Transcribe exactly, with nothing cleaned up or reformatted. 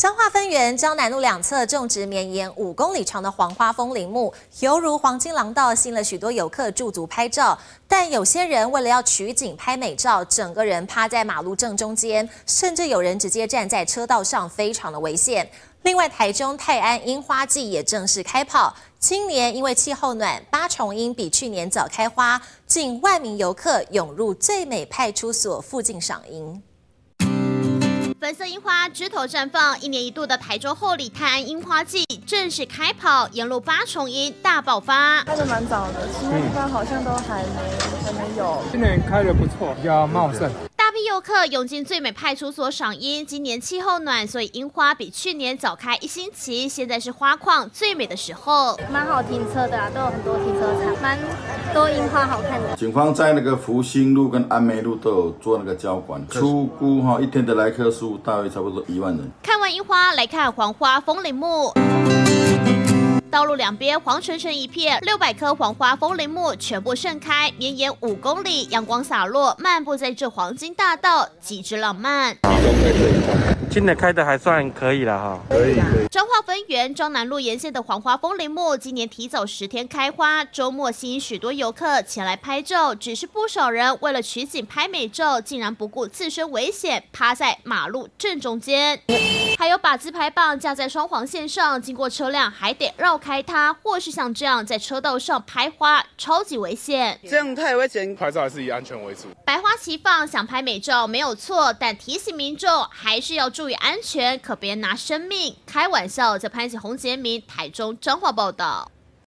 彰化分园彰南路两侧种植绵延五公里长的黄花风铃木，犹如黄金廊道，吸引了许多游客驻足拍照。但有些人为了要取景拍美照，整个人趴在马路正中间，甚至有人直接站在车道上，非常的危险。另外，台中泰安樱花季也正式开跑，今年因为气候暖，八重樱比去年早开花，近万名游客涌入最美派出所附近赏樱。 粉色樱花枝头绽放，一年一度的台中后里泰安樱花季正式开跑，沿路八重樱大爆发。开的蛮早的，其他地方好像都还没还没有。今年开的不错，比较茂盛。大批游客涌进最美派出所赏樱，今年气候暖，所以樱花比去年早开一星期，现在是花况最美的时候。蛮好停车的啊，都有很多停车场，蛮多樱花好看的。警方在那个福兴路跟安梅路都有做那个交管，初估哈一天的来客数 大约差不多一万人。看完樱花，来看黄花风铃木。道路两边黄澄澄一片，六百棵黄花风铃木全部盛开，绵延五公里，阳光洒落，漫步在这黄金大道，极致浪漫。今年开的还算可以了哈，可以可以。彰化分园彰南路沿线的黄花风铃木，今年提早十天开花，周末吸引许多游客前来拍照。只是不少人为了取景拍美照，竟然不顾自身危险，趴在马路正中间，还有把自拍棒架在双黄线上，经过车辆还得绕开它，或是像这样在车道上拍花，超级危险。这样太危险，拍照还是以安全为主。百花齐放，想拍美照没有错，但提醒民众还是要 注意安全，可别拿生命开玩笑。在潘启宏、杰明，台中彰化报道。